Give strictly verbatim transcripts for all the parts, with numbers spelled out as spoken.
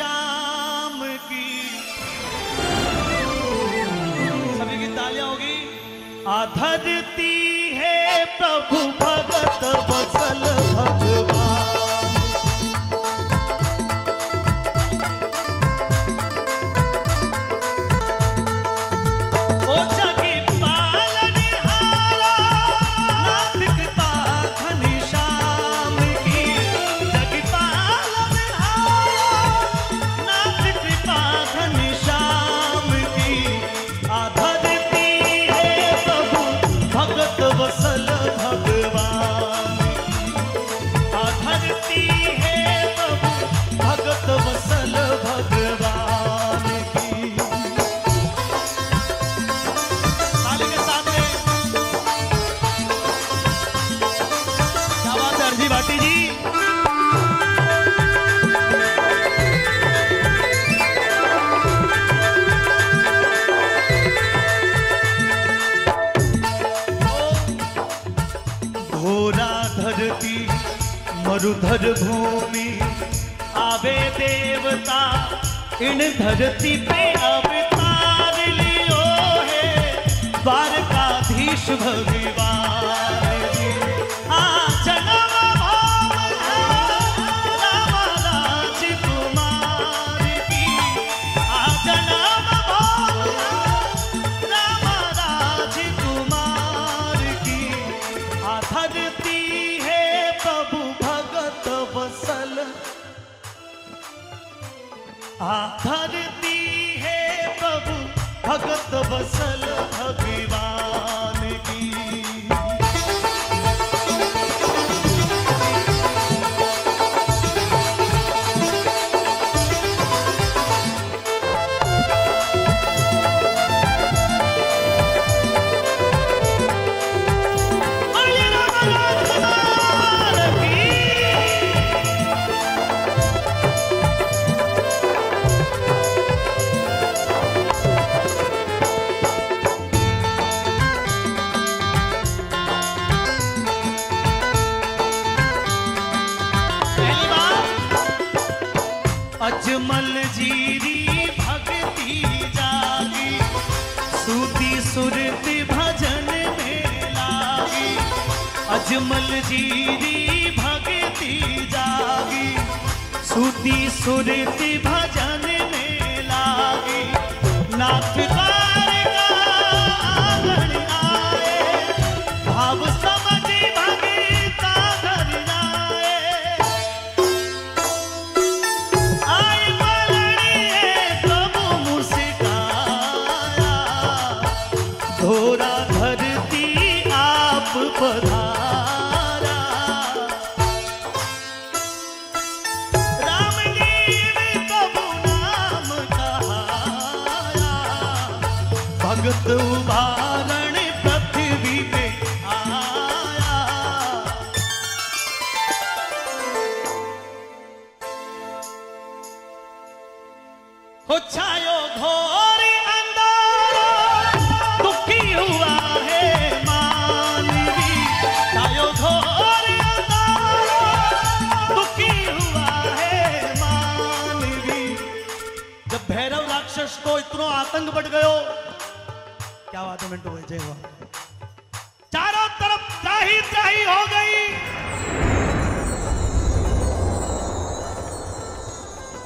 शाम की। सभी की तालियां होगी। आधरती है प्रभु भगत बसल भगवान। मरुधर भूमि आवे देवता इन धरती पे अवतार लियो है द्वारकाधीश भगवान। धरती है प्रभु भगत बसल भगवान की। अजमल जीरी भक्ति जागी सूती सुरत भजन में लागी। अजमल जीरी भक्ति जागी सूती सुरत भजन में लागी। नाथ द्वारकाधीश आए भाव उभारण पृथ्वी पे आया। हो छायो घोर अंधार दुखी हुआ है मानवी। छायो घोर अंधार दुखी हुआ है मानवी। जब भैरव राक्षस को इतनो आतंक बढ़ गयो क्या बात है मिंटू भाई, जय हो। चारों तरफ त्राही त्राही हो गई।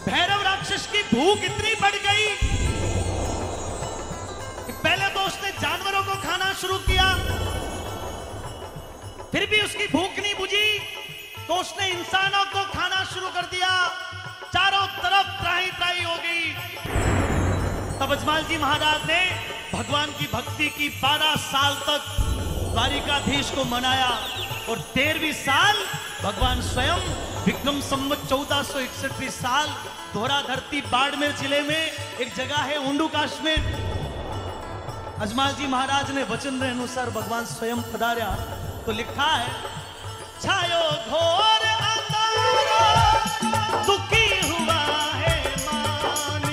भैरव राक्षस की भूख इतनी बढ़ गई कि पहले तो उसने जानवरों को खाना शुरू किया, फिर भी उसकी भूख नहीं बुझी तो उसने इंसानों को खाना शुरू कर दिया। चारों तरफ त्राही त्राही हो गई। तब अजमल जी महाराज ने भगवान की भक्ति की बारह साल तक द्वारिकाधीश को मनाया और तेरहवीं साल भगवान स्वयं विक्रम संवत चौदह सौ इकसठवीं साल धोरा धरती बाड़मेर जिले में एक जगह है उंडू काश्मीर, अजमल जी महाराज ने वचन के अनुसार भगवान स्वयं पधारा तो लिखा है छायो घोर अंधार दुखी हुआ है मानवी।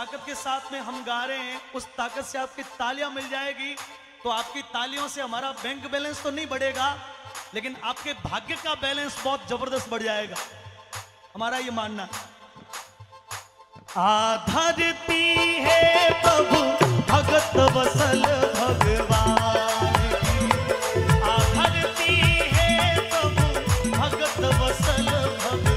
ताकत के साथ में हम गा रहे हैं, उस ताकत से आपकी तालियां मिल जाएगी। तो आपकी तालियों से हमारा बैंक बैलेंस तो नहीं बढ़ेगा, लेकिन आपके भाग्य का बैलेंस बहुत जबरदस्त बढ़ जाएगा, हमारा ये मानना। आधरती है प्रभु भगत वसल भगवान की, आधरती है प्रभु भगत वसल भगवान।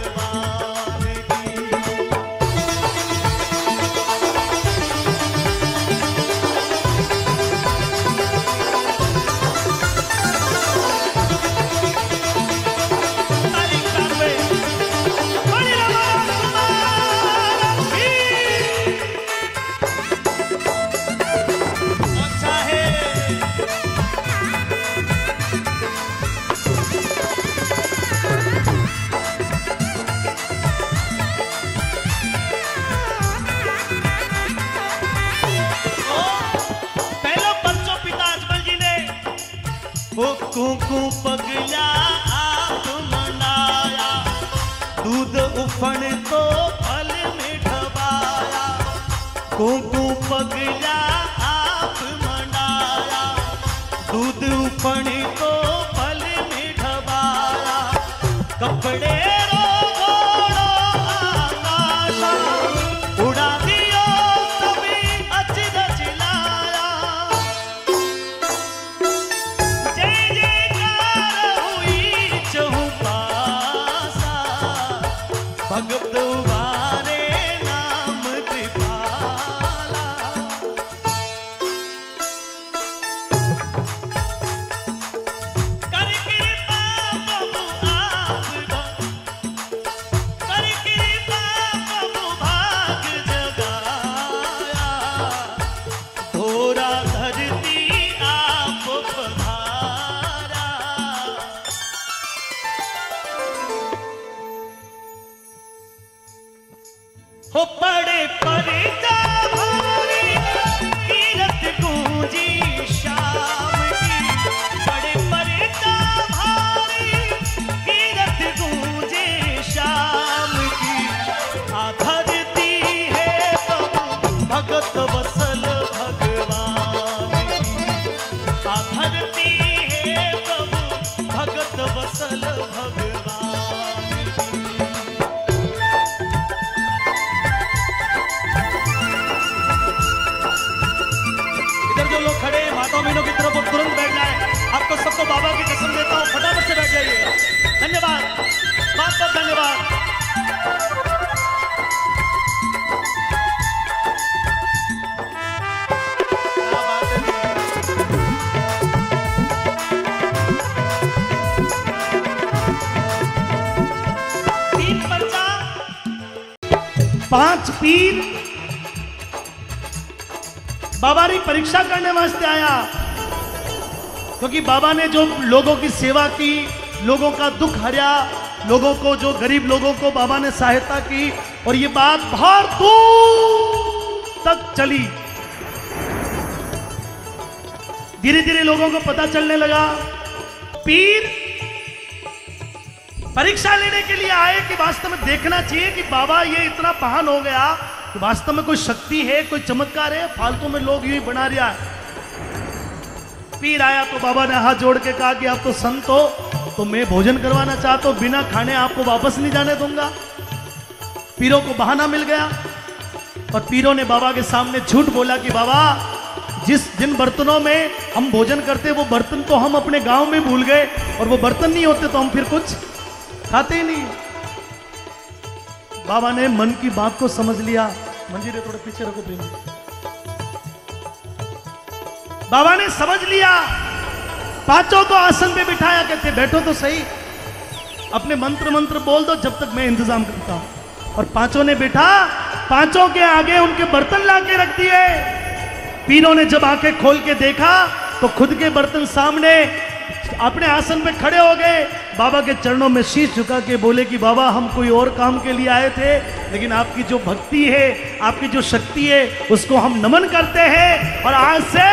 कुंकू पगला आप मनाया, दूध उफन तो फल में ढबाया। कुंकू पगला आप मनाया, दूध उफन तो फल में ढबाया। कपड़े पांच पीर बाबा ने परीक्षा करने वास्ते आया, क्योंकि बाबा ने जो लोगों की सेवा की, लोगों का दुख हरिया, लोगों को जो गरीब लोगों को बाबा ने सहायता की, और ये बात बाहर दूर तक चली। धीरे धीरे लोगों को पता चलने लगा। पीर परीक्षा लेने के लिए आए कि वास्तव में देखना चाहिए कि बाबा ये इतना महान हो गया कि वास्तव में कोई शक्ति है, कोई चमत्कार है, फालतू में लोग यूं ही बना रहा है। पीर आया तो बाबा ने हाथ जोड़ के कहा कि आप तो संत हो, तो मैं भोजन करवाना चाहता हूं, बिना खाने आपको वापस नहीं जाने दूंगा। पीरों को बहाना मिल गया और पीरों ने बाबा के सामने झूठ बोला कि बाबा जिस जिन बर्तनों में हम भोजन करते वो बर्तन तो हम अपने गाँव में भूल गए, और वो बर्तन नहीं होते तो हम फिर कुछ खाते ही नहीं। बाबा ने मन की बात को समझ लिया। मंजीरे थोड़े पीछे रखो प्रेम। बाबा ने समझ लिया, पांचों को आसन पे बिठाया, कहते बैठो तो सही, अपने मंत्र मंत्र बोल दो जब तक मैं इंतजाम करता हूं। और पांचों ने बैठा, पांचों के आगे उनके बर्तन लाके रख दिए। पीरों ने जब आंखें खोल के देखा तो खुद के बर्तन सामने, अपने आसन पे खड़े हो गए, बाबा के चरणों में शीश झुका के बोले कि बाबा हम कोई और काम के लिए आए थे, लेकिन आपकी जो भक्ति है, आपकी जो शक्ति है, उसको हम नमन करते हैं, और आज से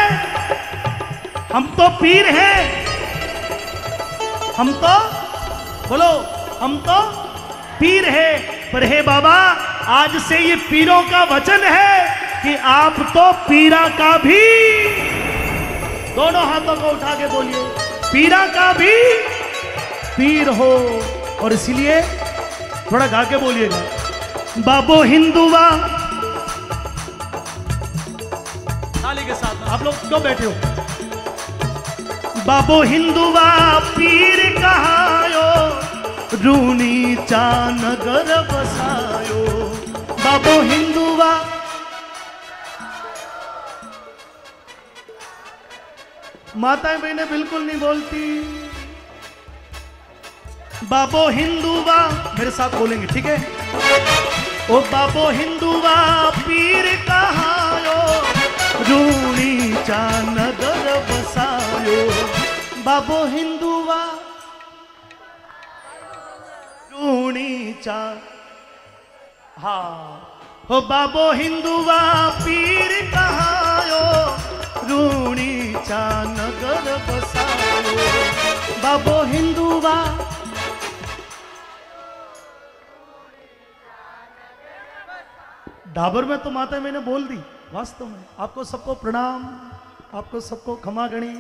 हम तो पीर हैं, हम तो बोलो हम तो पीर हैं। पर हे बाबा, आज से ये पीरों का वचन है कि आप तो पीरा का भी, दोनों हाथों को उठा के बोलिए, पीरा का भी पीर हो। और इसलिए थोड़ा गा के बोलिएगा, बाबो हिंदुवा। ताली के साथ आप लोग क्यों बैठे हो? बाबो हिंदुवा पीर कहायो, रूनी चानगर बसायो। बाबो हिंदुवा, माताएं बहने बिल्कुल नहीं बोलती। बाबो हिंदुवा मेरे साथ बोलेंगे, ठीक है? ओ बाबो हिंदुवा पीर कहायो, रूनी चानगर बसायो। बाबो हिंदुवा रूनी चा, हाँ। ओ बाबो हिंदुवा पीर कहायो, रूनी चानगर बसायो। बाबो हिंदुवा, डाबर में तो माता मैंने बोल दी। वास्तव में आपको सबको प्रणाम, आपको सबको क्षमा गणी।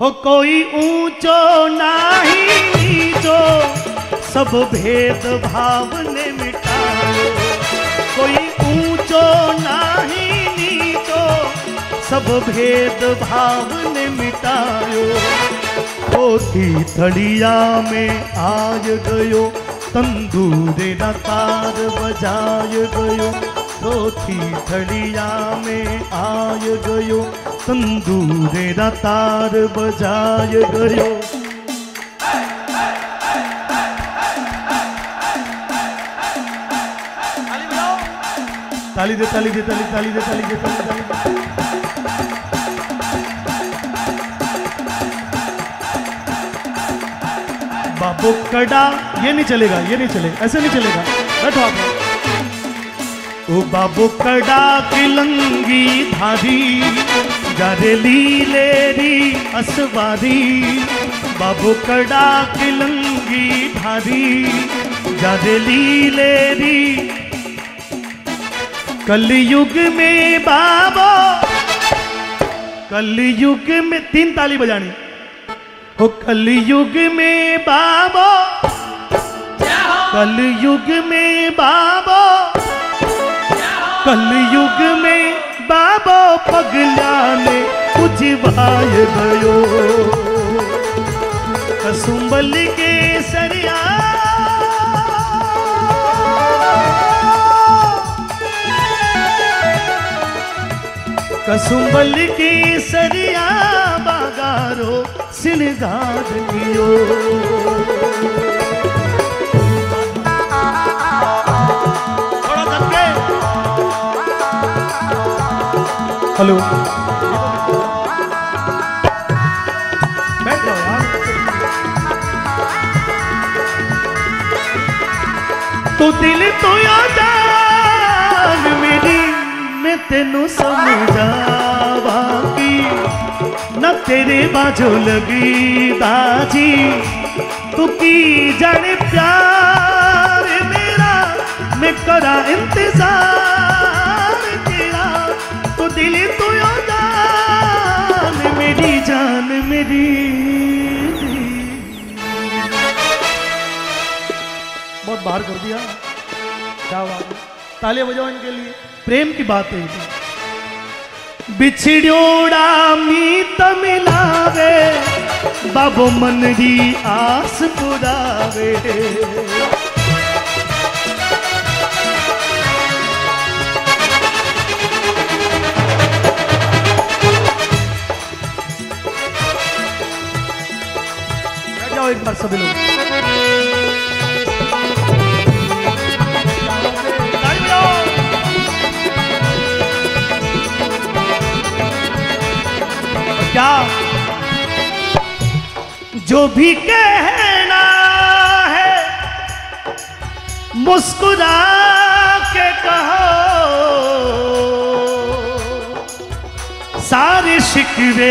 हो कोई ऊंचो नहीं नीचो, सब भेद भाव ने मिटाओ। कोई ऊंचो नहीं नीचो, सब भेद भाव ने मिटाओ। होती थड़िया में आज गयो, तंदूरे न तार बजाय गयो। धोती थड़िया में आय गयो, तंदूरे न तार बजाय गयो। ताली दे ताली दे ताली ताली दे ताली दे ताली ताली। बाबो कड़ा, ये नहीं चलेगा, ये नहीं चलेगा, ऐसे नहीं चलेगा। बैठो आप। ओ बाबो कड़ा तिलंगी धारी, जारे लीलेरी असवारी। बाबो कड़ा तिलंगी धारी, जारे लीलेरी। कलयुग में बाबो, कलयुग में तीन ताली बजानी। ओ कलयुग में बाबो, कलयुग में बाबो, कलयुग में बाबो पगला ने उजवाय गयो। कसुम्बल के सरिया, कसुम्बल के सरिया बागारो सिनगार कियो। थोड़ा धक्के। हेलो बैठ जाओ यार। तू दिल तो या जान मेरी, मैं तेनू समझावा की न तेरे बाजो लगी दाजी। तू की जाने प्यार मेरा, मैं करा इंतजार तेरा। तू दिल तू यो जान मेरी, जान मेरी। बहुत बाहर कर दिया, क्या बात है। ताले बजाओ इनके लिए, प्रेम की बात है। बिछड़ोड़ा मीत मिलावे, बाबो मन री आस पुरावे। जाओ एक बार सभी लोग। जो भी कहना है मुस्कुरा के कहो, सारे शिकवे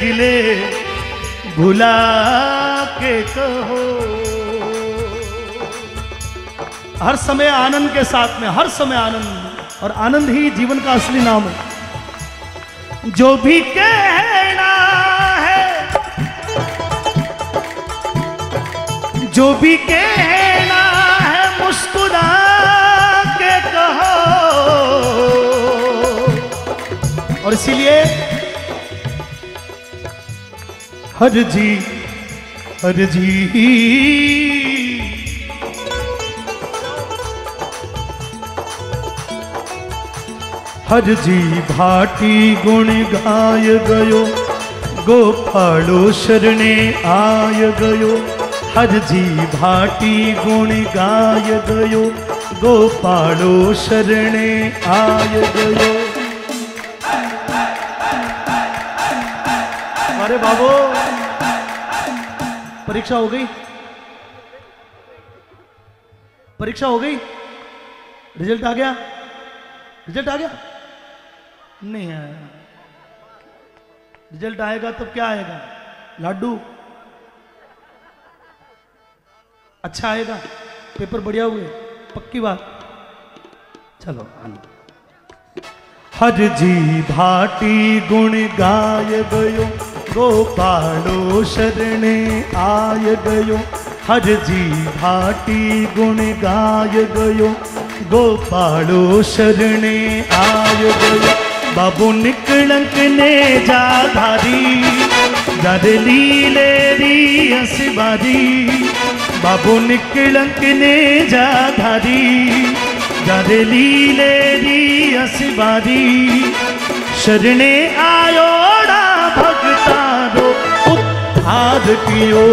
गिले भुला के कहो। हर समय आनंद के साथ में, हर समय आनंद। और आनंद ही जीवन का असली नाम है। जो भी कहना है, जो भी कहना है मुस्कुरा के कहो। और इसीलिए हर जी हर जी हर जी भाटी गुण गाय गयो, गोपालो शरणे आय गयो। हर जी भाटी गुण गाय गयो, गोपालो शरणे आय गयो। अरे बाबू परीक्षा हो गई, परीक्षा हो गई, रिजल्ट आ गया, रिजल्ट आ गया नहीं आया। रिजल्ट आएगा तब क्या आएगा? लाडू अच्छा आएगा, पेपर बढ़िया हुए, पक्की बात। चलो हर जी भाटी गुण गाय गयो, गोपालो शरणे आय गयो। हर जी भाटी गुण गाय गयो, गोपालो शरणे आय गयो। बाबू निकलंक ने जाधारी, जादे लीले री हंसबारी। बाबू निकलंक ने जाधारी, जादे लीले री हंसबारी। शरणे आयोड़ा भगतारो उद्धार कियो।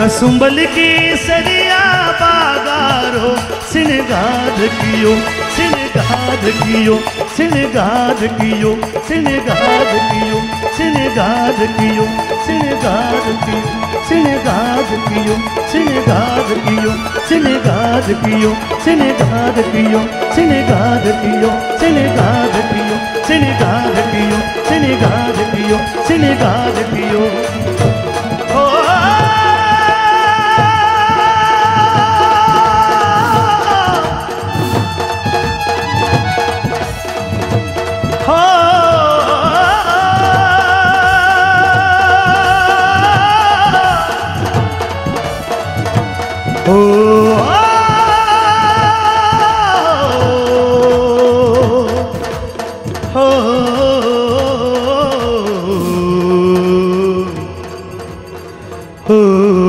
कसुम्बल की सरिया बागारो सिनगार कियो, सिनगार कियो, सिनगार कियो, सिनगार कियो, सिनगार कियो, सिनगार कियो, सिनगार कियो, सिनगार कियो, सिनगार कियो, सिनगार कियो, सिनगार कियो, सिनगार कियो, सिनगार कियो, सिनगार कियो, सिनगार कियो। Oh